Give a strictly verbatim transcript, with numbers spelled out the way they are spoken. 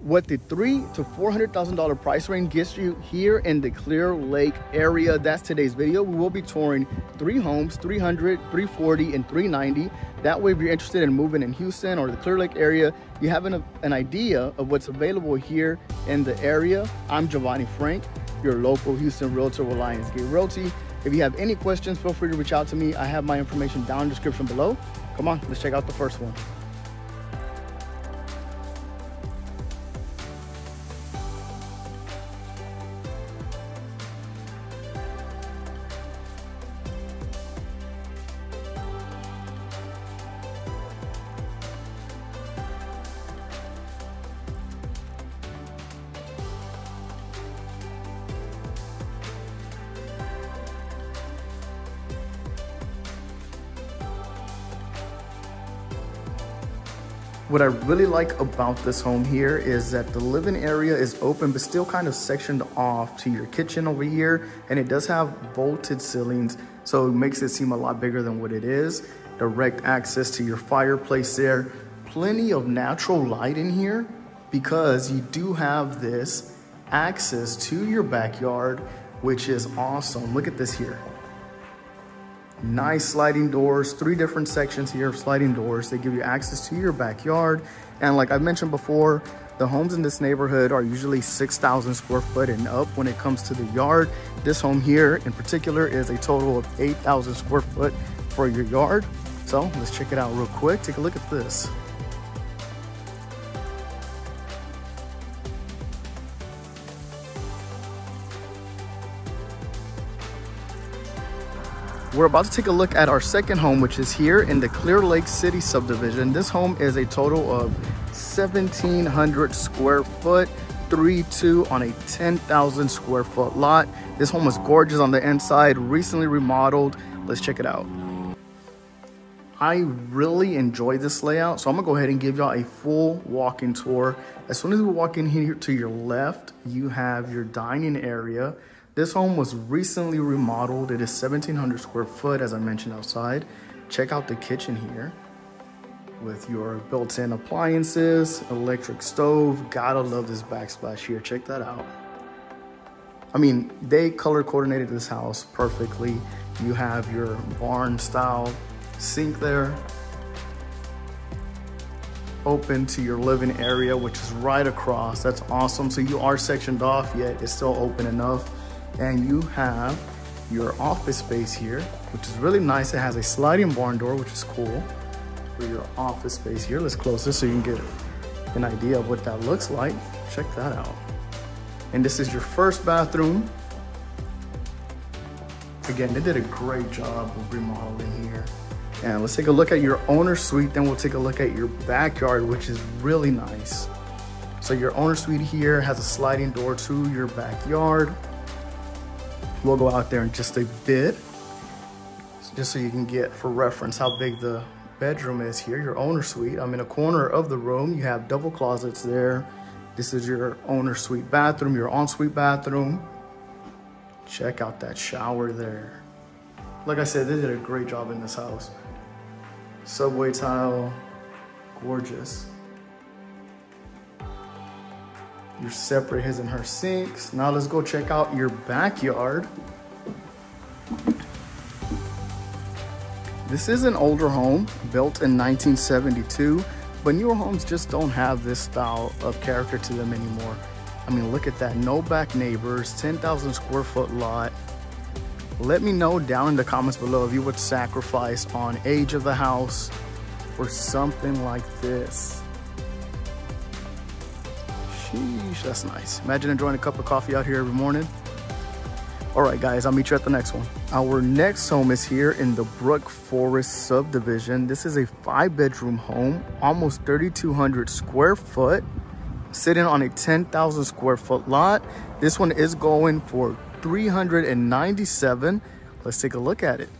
what the three to four hundred thousand dollar price range gets you here in the Clear Lake area. That's today's video. We will be touring three homes, three hundred, three forty, and three ninety. That way, if you're interested in moving in Houston or the Clear Lake area, you have an, an idea of what's available here in the area. I'm Jovani Frank, your local Houston realtor with Lions Gate Realty. If you have any questions, feel free to reach out to me. I have my information down in the description below. Come on, let's check out the first one. What I really like about this home here is that the living area is open, but still kind of sectioned off to your kitchen over here. And it does have vaulted ceilings, so it makes it seem a lot bigger than what it is. Direct access to your fireplace there. Plenty of natural light in here because you do have this access to your backyard, which is awesome. Look at this here. Nice sliding doors, three different sections here of sliding doors. They give you access to your backyard. And like I mentioned before, the homes in this neighborhood are usually six thousand square foot and up when it comes to the yard. This home here in particular is a total of eight thousand square foot for your yard. So let's check it out real quick. Take a look at this. We're about to take a look at our second home, which is here in the Clear Lake City subdivision. This home is a total of seventeen hundred square foot, three two on a ten thousand square foot lot. This home is gorgeous on the inside, recently remodeled. Let's check it out. I really enjoy this layout, so I'm gonna go ahead and give y'all a full walk-in tour. As soon as we walk in here, to your left, you have your dining area. This home was recently remodeled. It is seventeen hundred square foot, as I mentioned outside. Check out the kitchen here with your built-in appliances, electric stove. Gotta love this backsplash here. Check that out. I mean, they color coordinated this house perfectly. You have your barn style sink there, open to your living area, which is right across. That's awesome. So you are sectioned off, yet it's still open enough. And you have your office space here, which is really nice. It has a sliding barn door, which is cool for your office space here. Let's close this so you can get an idea of what that looks like. Check that out. And this is your first bathroom. Again, they did a great job of remodeling here. And let's take a look at your owner's suite. Then we'll take a look at your backyard, which is really nice. So your owner's suite here has a sliding door to your backyard. We'll go out there in just a bit, just so you can get for reference how big the bedroom is here, your owner's suite. I'm in a corner of the room. You have double closets there. This is your owner's suite bathroom, your ensuite bathroom. Check out that shower there. Like I said, they did a great job in this house. Subway tile, gorgeous. Your separate his and her sinks. Now let's go check out your backyard. This is an older home built in nineteen seventy-two, but newer homes just don't have this style of character to them anymore. I mean, look at that. No back neighbors, ten thousand square foot lot. Let me know down in the comments below if you would sacrifice on age of the house for something like this. Sheesh, that's nice. Imagine enjoying a cup of coffee out here every morning. All right, guys, I'll meet you at the next one. Our next home is here in the Brook Forest subdivision. This is a five bedroom home, almost thirty-two hundred square foot, sitting on a ten thousand square foot lot. This one is going for three hundred ninety-seven. Let's take a look at it.